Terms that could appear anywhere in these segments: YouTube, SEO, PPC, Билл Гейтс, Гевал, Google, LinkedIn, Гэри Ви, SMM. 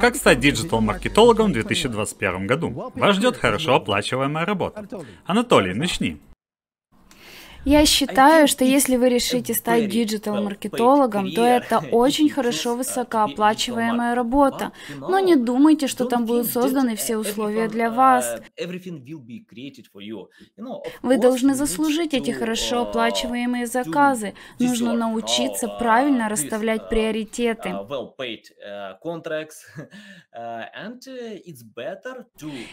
Как стать диджитал-маркетологом в 2021 году? Вас ждет хорошо оплачиваемая работа. Анатолий, начни. Я считаю, что если вы решите стать диджитал-маркетологом, то это очень хорошо высокооплачиваемая работа. Но не думайте, что там будут созданы все условия для вас. Вы должны заслужить эти хорошо оплачиваемые заказы. Нужно научиться правильно расставлять приоритеты.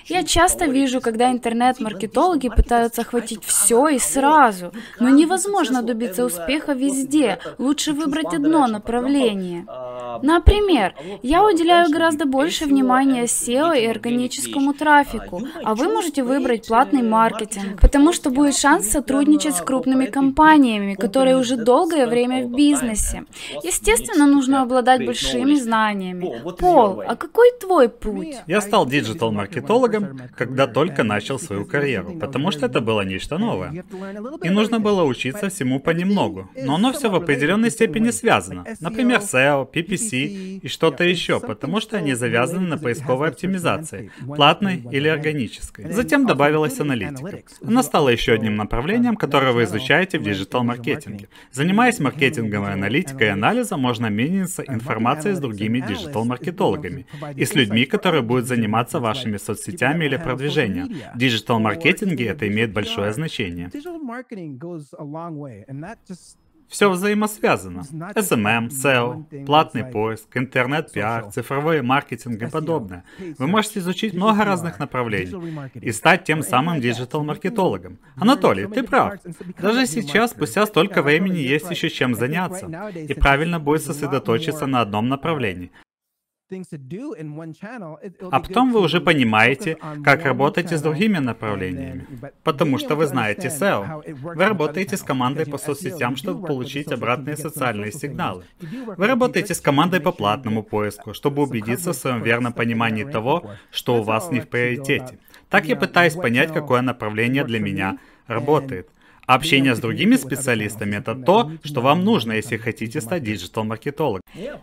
Я часто вижу, когда интернет-маркетологи пытаются охватить все и сразу. Но невозможно добиться успеха везде, лучше выбрать одно направление. Например, я уделяю гораздо больше внимания SEO и органическому трафику, а вы можете выбрать платный маркетинг, потому что будет шанс сотрудничать с крупными компаниями, которые уже долгое время в бизнесе. Естественно, нужно обладать большими знаниями. Пол, а какой твой путь? Я стал диджитал-маркетологом, когда только начал свою карьеру, потому что это было нечто новое. И нужно было учиться всему понемногу, но оно все в определенной степени связано. Например, SEO, PPC и что-то еще, потому что они завязаны на поисковой оптимизации, платной или органической. Затем добавилась аналитика. Она стала еще одним направлением, которое вы изучаете в диджитал-маркетинге. Занимаясь маркетингом и аналитикой и анализом, можно меняться информацией с другими диджитал-маркетологами и с людьми, которые будут заниматься вашими соцсетями или продвижением. В диджитал-маркетинге это имеет большое значение. Все взаимосвязано. SMM, SEO, платный поиск, интернет-пиар, цифровой маркетинг и подобное. Вы можете изучить много разных направлений и стать тем самым диджитал-маркетологом. Анатолий, ты прав. Даже сейчас, спустя столько времени, есть еще чем заняться. И правильно будет сосредоточиться на одном направлении. А потом вы уже понимаете, как работаете с другими направлениями, потому что вы знаете SEO. Вы работаете с командой по соцсетям, чтобы получить обратные социальные сигналы. Вы работаете с командой по платному поиску, чтобы убедиться в своем верном понимании того, что у вас не в приоритете. Так я пытаюсь понять, какое направление для меня работает. А общение с другими специалистами — это то, что вам нужно, если хотите стать диджитал-маркетологом.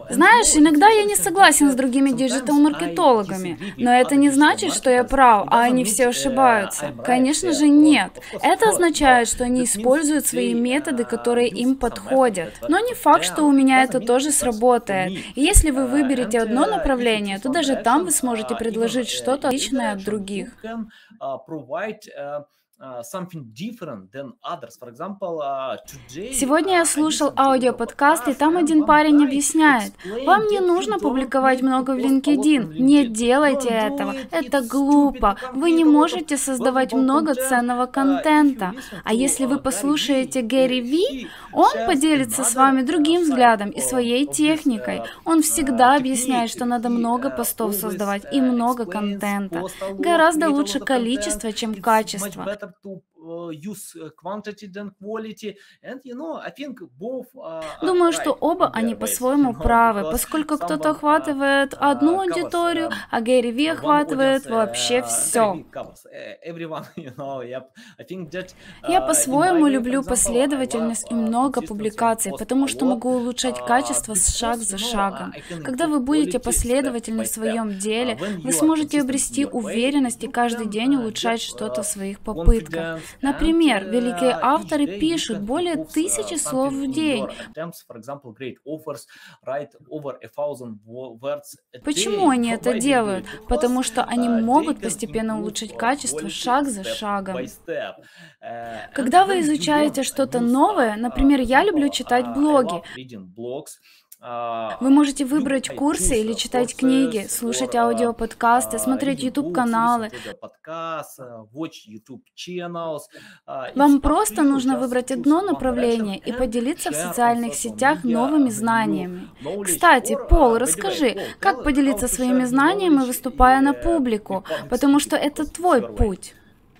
Знаешь, иногда я не согласен с другими диджитал-маркетологами, но это не значит, что я прав, а они все ошибаются. Конечно же, нет. Это означает, что они используют свои методы, которые им подходят. Но не факт, что у меня это тоже сработает. И если вы выберете одно направление, то даже там вы сможете предложить что-то отличное от других. Сегодня я слушал аудиоподкаст, и там один парень объясняет: вам не нужно публиковать много в LinkedIn, не делайте этого, это глупо, вы не можете создавать много ценного контента. А если вы послушаете Гэри Ви, он поделится с вами другим взглядом и своей техникой. Он всегда объясняет, что надо много постов создавать и много контента. Гораздо лучше количество, чем качество. Думаю, что оба они по-своему правы, поскольку кто-то охватывает одну аудиторию, а Гэри Ви охватывает вообще все. Я по-своему люблю последовательность и много публикаций, потому что могу улучшать качество шаг за шагом. Когда вы будете последовательны в своем деле, вы сможете обрести уверенность и каждый день улучшать что-то в своих попытках. Например, великие авторы пишут более 1000 слов в день. Почему они это делают? Потому что они могут постепенно улучшить качество шаг за шагом. Когда вы изучаете что-то новое, например, я люблю читать блоги. Вы можете выбрать курсы или читать книги, слушать аудиоподкасты, смотреть YouTube-каналы. Вам просто нужно выбрать одно направление и поделиться в социальных сетях новыми знаниями. Кстати, Пол, расскажи, как поделиться своими знаниями, выступая на публику, потому что это твой путь.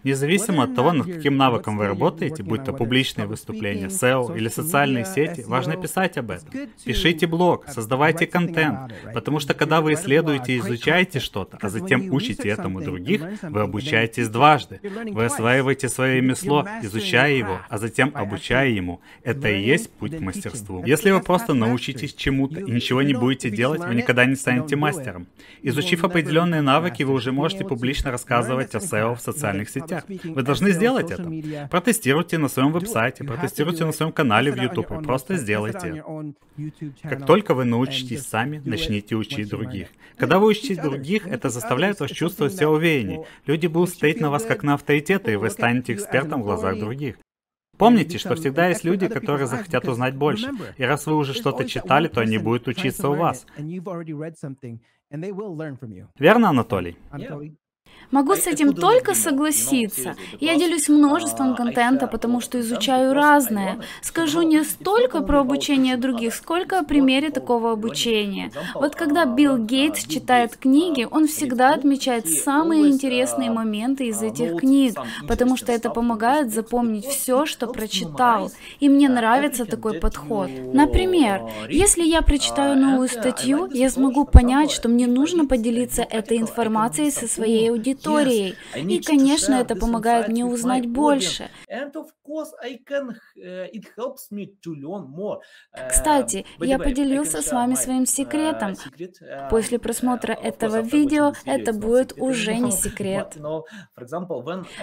Независимо от того, над каким навыком вы работаете, будь то публичные выступления, SEO или социальные сети, важно писать об этом. Пишите блог, создавайте контент, потому что когда вы исследуете и изучаете что-то, а затем учите этому других, вы обучаетесь дважды. Вы осваиваете свое ремесло, изучая его, а затем обучая ему. Это и есть путь к мастерству. Если вы просто научитесь чему-то и ничего не будете делать, вы никогда не станете мастером. Изучив определенные навыки, вы уже можете публично рассказывать о SEO в социальных сетях. Вы должны сделать это. Протестируйте на своем веб-сайте, протестируйте на своем канале в YouTube и просто сделайте. Как только вы научитесь сами, начните учить других. Когда вы учите других, это заставляет вас чувствовать себя увереннее. Люди будут стоять на вас как на авторитеты, и вы станете экспертом в глазах других. Помните, что всегда есть люди, которые захотят узнать больше. И раз вы уже что-то читали, то они будут учиться у вас. Верно, Анатолий? Могу с этим только согласиться. Я делюсь множеством контента, потому что изучаю разное. Скажу не столько про обучение других, сколько о примере такого обучения. Вот когда Билл Гейтс читает книги, он всегда отмечает самые интересные моменты из этих книг, потому что это помогает запомнить все, что прочитал. И мне нравится такой подход. Например, если я прочитаю новую статью, я смогу понять, что мне нужно поделиться этой информацией со своей аудиторией. И, конечно, это помогает мне узнать больше. Кстати, я поделился с вами своим секретом. После просмотра этого видео это будет уже не секрет.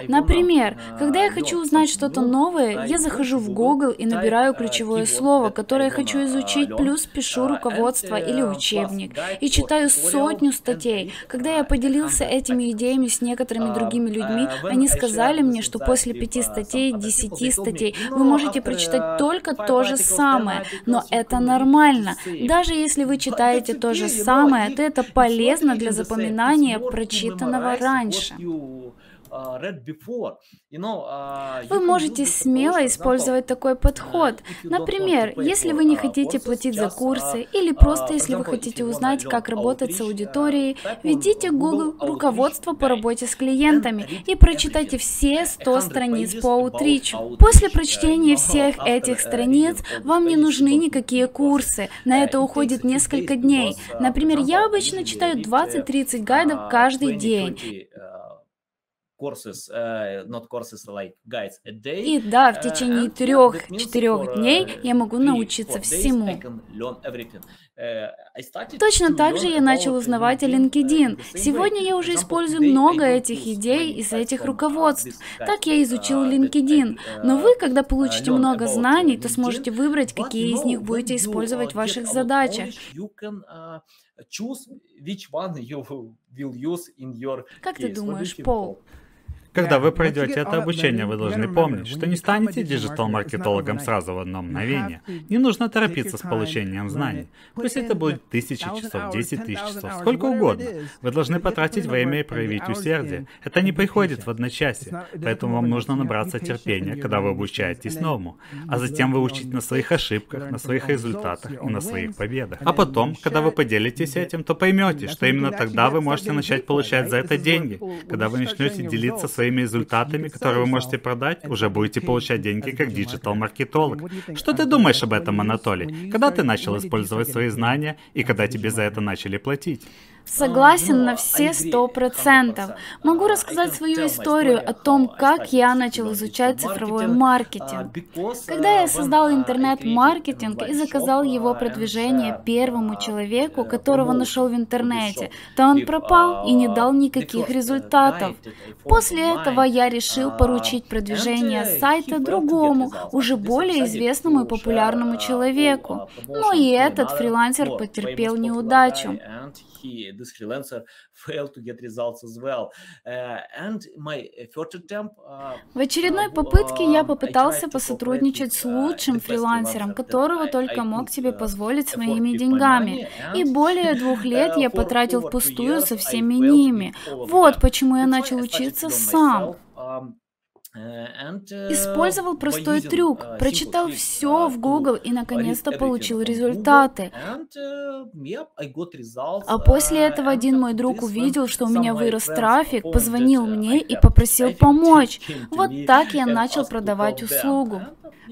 Например, когда я хочу узнать что-то новое, я захожу в Google и набираю ключевое слово, которое хочу изучить, плюс пишу руководство или учебник. И читаю сотню статей. Когда я поделился этими идеями с некоторыми другими людьми, они сказали мне, что после 5 статей, 10 статей, вы можете прочитать только то же самое, но это нормально. Даже если вы читаете то же самое, то это полезно для запоминания прочитанного раньше. Вы можете смело использовать такой подход. Например, если вы не хотите платить за курсы, или просто если вы хотите узнать, как работать с аудиторией, введите Google «Руководство по работе с клиентами» и прочитайте все 100 страниц по аутричу. После прочтения всех этих страниц вам не нужны никакие курсы. На это уходит несколько дней. Например, я обычно читаю 20-30 гайдов каждый день. И да, в течение 3–4 дней я могу научиться всему. Точно так же я начал узнавать о LinkedIn. Сегодня я уже использую много этих идей из этих руководств. Так я изучил LinkedIn. Но вы, когда получите много знаний, то сможете выбрать, какие из них будете использовать в ваших задачах. Как ты думаешь, Пол? Когда вы пройдете это обучение, вы должны помнить, что не станете диджитал-маркетологом сразу в одно мгновение. Не нужно торопиться с получением знаний. Пусть это будет 1000 часов, 10 000 часов, сколько угодно. Вы должны потратить время и проявить усердие. Это не приходит в одночасье, поэтому вам нужно набраться терпения, когда вы обучаетесь новому, а затем выучить на своих ошибках, на своих результатах и на своих победах. А потом, когда вы поделитесь этим, то поймете, что именно тогда вы можете начать получать за это деньги, когда вы начнете делиться своими результатами, которые вы можете продать, уже будете получать деньги как диджитал-маркетолог. Что ты думаешь об этом, Анатолий? Когда ты начал использовать свои знания и когда тебе за это начали платить? Согласен на все 100%. Могу рассказать свою историю о том, как я начал изучать цифровой маркетинг. Когда я создал интернет-маркетинг и заказал его продвижение первому человеку, которого нашел в интернете, то он пропал и не дал никаких результатов. После этого я решил поручить продвижение сайта другому, уже более известному и популярному человеку. Но и этот фрилансер потерпел неудачу. В очередной попытке я попытался посотрудничать с лучшим фрилансером, которого только мог себе позволить с моими деньгами. И более 2 лет я потратил впустую со всеми ними. Вот почему я начал учиться сам. Использовал простой трюк, прочитал все в Google и наконец-то получил результаты. А после этого один мой друг увидел, что у меня вырос трафик, позвонил мне и попросил помочь. Вот так я начал продавать услугу.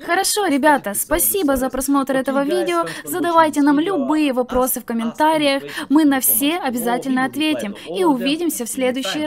Хорошо, ребята, спасибо за просмотр этого видео. Задавайте нам любые вопросы в комментариях, мы на все обязательно ответим. И увидимся в следующий раз.